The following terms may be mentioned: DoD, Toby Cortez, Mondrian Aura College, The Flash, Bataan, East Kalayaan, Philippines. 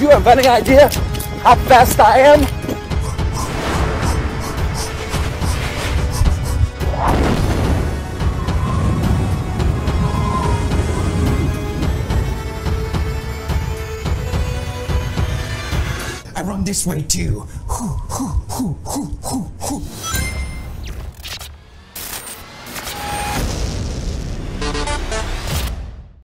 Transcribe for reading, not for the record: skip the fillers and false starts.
You have any idea how fast I am? I run this way too.